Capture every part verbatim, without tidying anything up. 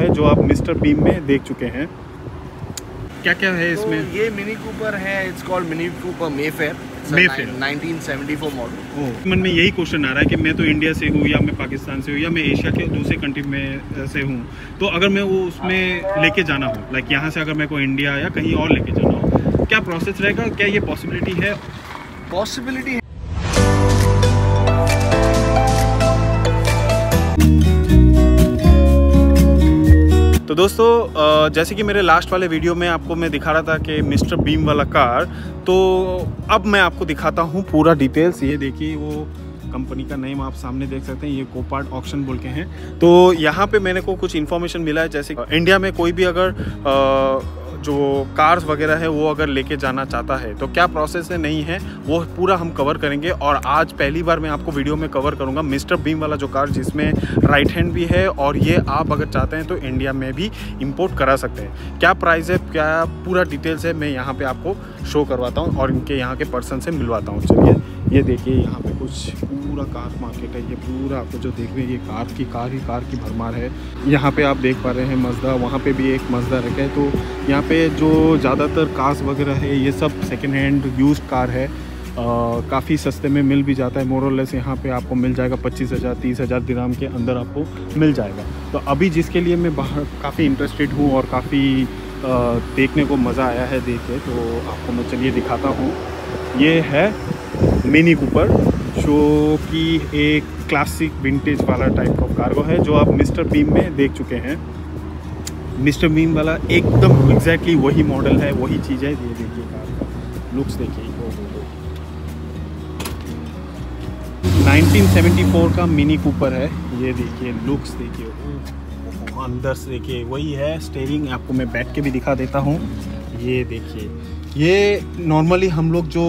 है जो आप मिस्टर बीम में देख चुके हैं। क्या क्या है इसमें? तो ये मिनी कूपर है, it's called Mini Cooper Mayfair, nineteen seventy four model. मन में यही क्वेश्चन आ रहा है कि मैं तो इंडिया से हूँ या मैं पाकिस्तान से हूँ या मैं एशिया के दूसरे कंट्री में से हूँ, तो अगर मैं वो उसमें लेके जाना हो, लाइक यहाँ से अगर मैं को इंडिया या कहीं और लेके जाना हो, क्या प्रोसेस रहेगा? क्या ये पॉसिबिलिटी है? पॉसिबिलिटी है। तो दोस्तों, जैसे कि मेरे लास्ट वाले वीडियो में आपको मैं दिखा रहा था कि मिस्टर बीम वाला कार, तो अब मैं आपको दिखाता हूँ पूरा डिटेल्स। ये देखिए, वो कंपनी का नेम आप सामने देख सकते हैं, ये कोपार्ट ऑक्शन बोल के हैं। तो यहाँ पे मैंने को कुछ इन्फॉर्मेशन मिला है, जैसे इंडिया में कोई भी अगर जो कार्स वगैरह है वो अगर लेके जाना चाहता है तो क्या प्रोसेस है, नहीं है, वो पूरा हम कवर करेंगे। और आज पहली बार मैं आपको वीडियो में कवर करूँगा मिस्टर बीम वाला जो कार, जिसमें राइट हैंड भी है, और ये आप अगर चाहते हैं तो इंडिया में भी इंपोर्ट करा सकते हैं। क्या प्राइस है, क्या पूरा डिटेल्स है, मैं यहाँ पर आपको शो करवाता हूँ और इनके यहाँ के पर्सन से मिलवाता हूँ। चलिए, ये देखिए, यहाँ पर कुछ पूरा कार मार्केट है। ये पूरा आपको जो देख रहे हैं, ये कार की कार ही कार की भरमार है। यहाँ पे आप देख पा रहे हैं मज़दा, वहाँ पे भी एक मज़दा रखा है। तो यहाँ पे जो ज़्यादातर कार्स वगैरह है ये सब सेकंड हैंड यूज्ड कार है, काफ़ी सस्ते में मिल भी जाता है। मोरलेस यहाँ पे आपको मिल जाएगा पच्चीस हज़ार तीस हज़ार दिरहम के अंदर आपको मिल जाएगा। तो अभी जिसके लिए मैं बाहर काफ़ी इंटरेस्टेड हूँ और काफ़ी देखने को मज़ा आया है देख के, तो आपको मैं चलिए दिखाता हूँ। ये है मिनी कूपर, जो कि एक क्लासिक विंटेज वाला टाइप ऑफ कार्गो है जो आप मिस्टर बीम में देख चुके हैं। मिस्टर बीम वाला एकदम एग्जैक्टली वही मॉडल है, वही चीज़ है। ये देखिए कार का लुक्स देखिए, नाइनटीन सेवेंटी फोर का मिनी कूपर है। ये देखिए लुक्स देखिए, अंदर से देखिए वही है। स्टीयरिंग आपको मैं बैठ के भी दिखा देता हूँ। ये देखिए, ये नॉर्मली हम लोग जो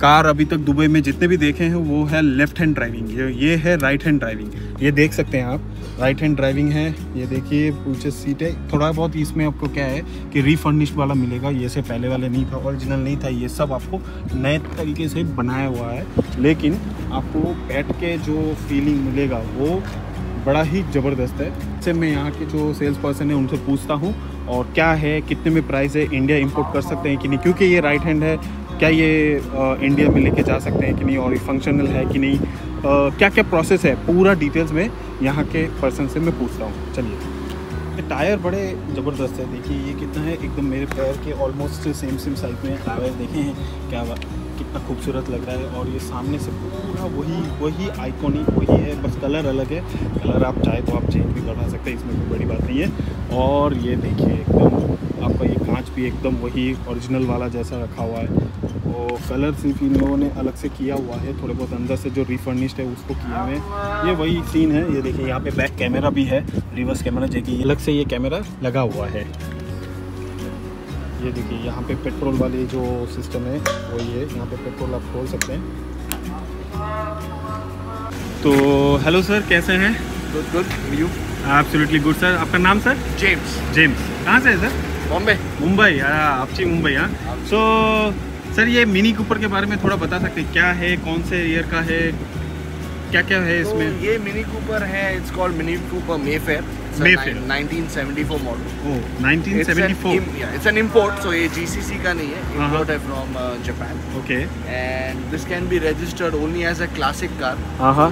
कार अभी तक दुबई में जितने भी देखे हैं वो है लेफ़्ट हैंड ड्राइविंग, ये है राइट हैंड ड्राइविंग। ये देख सकते हैं आप, राइट हैंड ड्राइविंग है। ये देखिए पीछे सीट है, थोड़ा बहुत इसमें आपको क्या है कि रिफर्निश्ड वाला मिलेगा, ये से पहले वाले नहीं था, ओरिजिनल नहीं था। ये सब आपको नए तरीके से बनाया हुआ है, लेकिन आपको बैठ के जो फीलिंग मिलेगा वो बड़ा ही ज़बरदस्त है। इससे मैं यहाँ के जो सेल्स पर्सन है उनसे पूछता हूँ और क्या है, कितने में प्राइस है, इंडिया इंपोर्ट कर सकते हैं कि नहीं, क्योंकि ये राइट हैंड है, क्या ये आ, इंडिया में लेके जा सकते हैं कि नहीं, और ये फंक्शनल है कि नहीं, आ, क्या क्या प्रोसेस है, पूरा डिटेल्स में यहाँ के पर्सन से मैं पूछता हूँ। चलिए, टायर बड़े ज़बरदस्त है। देखिए ये कितना है, एकदम मेरे पैर के ऑलमोस्ट सेम सेम साइज में टायर देखे हैं, क्या कितना खूबसूरत लग रहा है। और ये सामने से पूरा वही वही आइकॉनिक वही है, बस कलर अलग है। कलर आप चाहे तो आप चेंज भी करवा सकते हैं, इसमें कोई बड़ी बात नहीं है। और ये देखिए एकदम आपका ये कांच भी एकदम वही ओरिजिनल वाला जैसा रखा हुआ है। और कलर सिर्फ इन लोगों ने अलग से किया हुआ है, थोड़े बहुत अंदर से जो रिफर्निश्ड है उसको किया हुए है। ये वही सीन है। ये देखिए यहाँ पे बैक कैमरा भी है, रिवर्स कैमरा, जो कि अलग से ये कैमरा लगा हुआ है। ये देखिए यहाँ पे पेट्रोल वाली जो सिस्टम है वही है, यहाँ पे पेट्रोल आप खोल सकते हैं। तो हेलो सर, कैसे हैं? Good good, you? Absolutely good sir. आपका नाम सर? जेम्स। जेम्स कहाँ से है सर? बॉम्बे। मुंबई? आपची मुंबई। हाँ, सो सर ये मिनी कूपर के बारे में थोड़ा बता सकते हैं, क्या है, कौन से ईयर का है, क्या क्या है इसमें? तो ये मिनी कूपर है, it's called Mini Cooper Mayfair, nineteen seventy four model. Nineteen seventy four, it's an import, so ये जीसीसी का नहीं है, इंपोर्ट है from Japan. Okay, and this can be registered only as a classic car,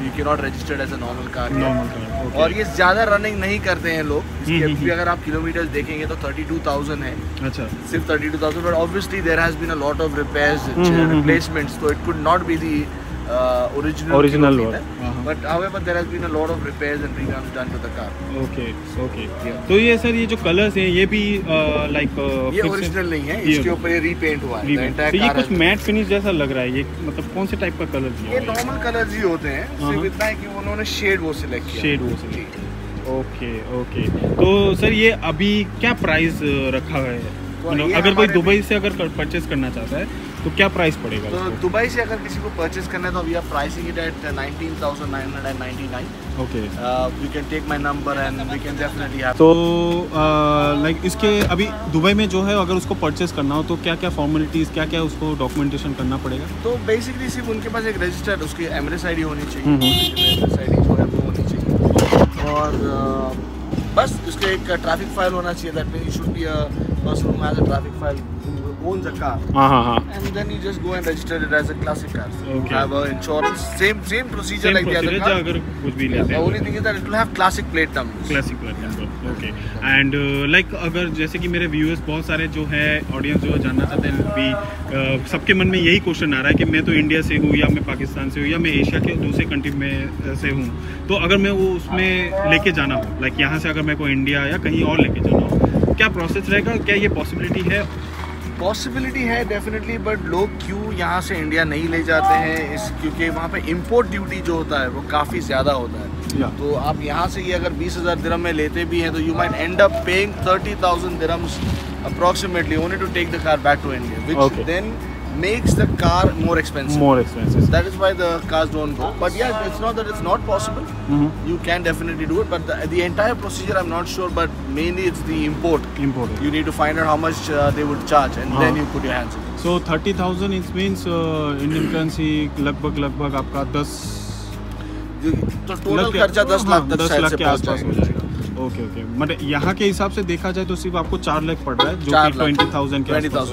you can not registered as a normal car. और ये ज्यादा running नहीं करते हैं लोग, इसके अगर आप किलोमीटर देखेंगे तो थर्टी टू थाउजेंड है। अच्छा, सिर्फ thirty two thousand. But obviously there has been a lot of repairs, replacements, तो it could not be the Uh, original original one, but however there has been a lot of repairs and regrams done to the car. Okay, okay. Yeah. तो ये sir ये जो colours हैं ये भी uh, like uh, ये original नहीं है, इसके ऊपर ये repaint हुआ है। तो ये कुछ मैट फिनिश जैसा लग रहा है, ये मतलब कौन से टाइप का कलर दिया? ये नॉर्मल कलर्स ही होते हैं, सिर्फ इतना है कि उन्होंने शेड वो सिलेक्ट किया। शेड वो सिलेक्ट। ओके ओके, तो सर ये अभी क्या प्राइस रखा है? मतलब अगर कोई दुबई से अगर परचेज करना चाहता है तो क्या प्राइस पड़ेगा? तो दुबई से अगर किसी को परचेज करना है तो अभी आप pricing it at nineteen thousand nine hundred ninety nine. Okay, you can take my number and we can definitely. तो लाइक इसके अभी दुबई में जो है अगर उसको परचेज करना हो तो क्या क्या फॉर्मेलिटीज़, क्या क्या उसको डॉक्यूमेंटेशन करना पड़ेगा? तो बेसिकली सिर्फ उनके पास एक रजिस्टर्ड उसकी एमरेस आई डी होनी चाहिए, एमरेस आई डी जो है वो होनी चाहिए, और uh, बस उसके एक ट्रैफिक फाइल होना चाहिए, that mean you should be a person who has a traffic file who owns a car, हां हां, and then you just go and register it as a classic car, you have a insurance, same same procedure like the other car, अगर कुछ भी लेते हैं only thing is that it will have classic plate number, classic plate number, okay. And like अगर जैसे कि मेरे viewers बहुत सारे जो है ऑडियंस जो जानना चाहते हैं भी, सबके मन में यही क्वेश्चन आ रहा है कि मैं तो इंडिया से हूँ या मैं पाकिस्तान से हूँ या मैं एशिया के दूसरे कंट्री में से हूँ, तो अगर मैं वो उसमें लेके जाना हूँ, लाइक यहाँ से अगर मैं को इंडिया या कहीं और लेके जाना, क्या प्रोसेस रहेगा, क्या ये पॉसिबिलिटी है? पॉसिबिलिटी है डेफिनेटली, बट लोग क्यों यहाँ से इंडिया नहीं ले जाते हैं इस, क्योंकि वहाँ पे इम्पोर्ट ड्यूटी जो होता है वो काफ़ी ज़्यादा होता है। yeah. तो आप यहाँ से ये अगर बीस हज़ार दिरहम में लेते भी हैं तो you might end up paying thirty thousand dirhams approximately only to take the car back to India, which then makes the car more expensive. More expensive. That is why the cars don't go. But yeah, it's not that it's not possible. Mm-hmm. You can definitely do it. But the, the entire procedure, I'm not sure. But mainly, it's the import. Import. You need to find out how much uh, they would charge, and uh-huh. then you put your hands in. So thirty thousand. It means uh, Indian currency, लगभग लगभग आपका दस. तो total खर्चा दस लाख तक शायद से आसपास हो जाएगा. ओके ओके, मतलब यहाँ के हिसाब से देखा जाए तो सिर्फ आपको चार लाख पड़ रहा है, जो कि ट्वेंटी थाउजेंड के आसपास,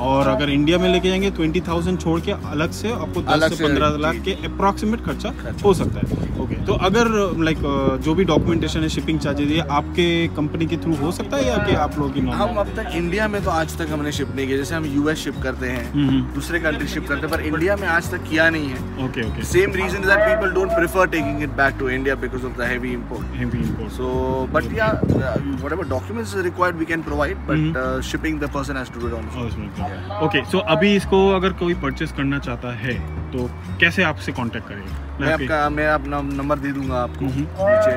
और अगर इंडिया में लेके जाएंगे ट्वेंटी थाउजेंड छोड़ के अलग से आपको दस से पंद्रह लाख के अप्रॉक्सीमेट खर्चा हो सकता है। ओके, तो अगर लाइक जो भी डॉक्यूमेंटेशन है, शिपिंग चार्जेज, ये आपके कंपनी के थ्रू हो सकता है या कि आप लोगों की? हम अब तक इंडिया में तो आज तक हमने शिप नहीं किया, जैसे हम यूएस शिप करते हैं, दूसरे कंट्री शिप करते हैं, पर इंडिया में आज तक किया नहीं है। Okay okay, same reason that people don't prefer taking it back to India because of the heavy import, heavy import. So but yeah, uh, whatever documents is required we can provide, but mm-hmm. uh, shipping the person has to do it on his own. Okay, so अभी इसको अगर कोई purchase करना चाहता है तो कैसे आपसे contact करेगा? मैं आपका मैं अपना नंबर दे दूंगा आपको नीचे,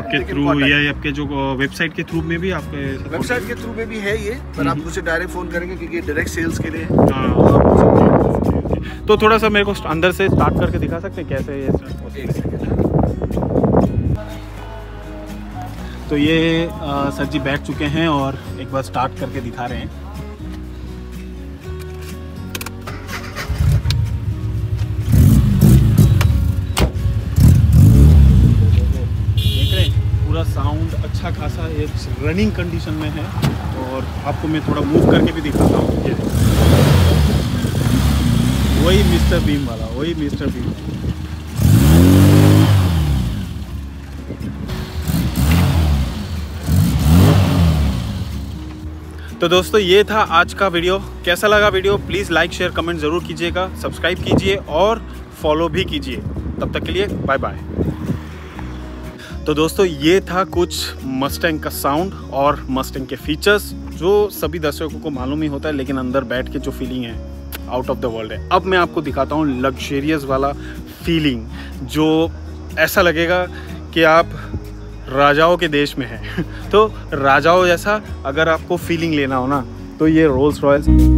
आपके थ्रू या आपके जो वेबसाइट के थ्रू में भी, आपके वेबसाइट के थ्रू में भी है ये, पर आप मुझे डायरेक्ट फोन करेंगे क्योंकि डायरेक्ट सेल्स के लिए। तो थोड़ा सा मेरे को अंदर से स्टार्ट करके दिखा सकते हैं कैसे ये स्टार्ट होता? तो ये आ, सर जी बैठ चुके हैं और एक बार स्टार्ट करके दिखा रहे हैं। देख रहे हैं पूरा साउंड अच्छा खासा एक रनिंग कंडीशन में है, और आपको मैं थोड़ा मूव करके भी दिखाता हूँ। ये वही मिस्टर बीम वाला, वही मिस्टर बीम वाला। तो दोस्तों ये था आज का वीडियो, कैसा लगा video please like share comment ज़रूर कीजिएगा, सब्सक्राइब कीजिए और फॉलो भी कीजिए। तब तक के लिए बाय बाय। तो दोस्तों ये था कुछ मस्टैंग का साउंड और मस्टैंग के फीचर्स जो सभी दर्शकों को मालूम ही होता है, लेकिन अंदर बैठ के जो फीलिंग है आउट ऑफ द वर्ल्ड है। अब मैं आपको दिखाता हूँ लग्जरियस वाला फीलिंग, जो ऐसा लगेगा कि आप राजाओं के देश में है। तो राजाओं जैसा अगर आपको फीलिंग लेना हो ना तो ये रोल्स रॉयल्स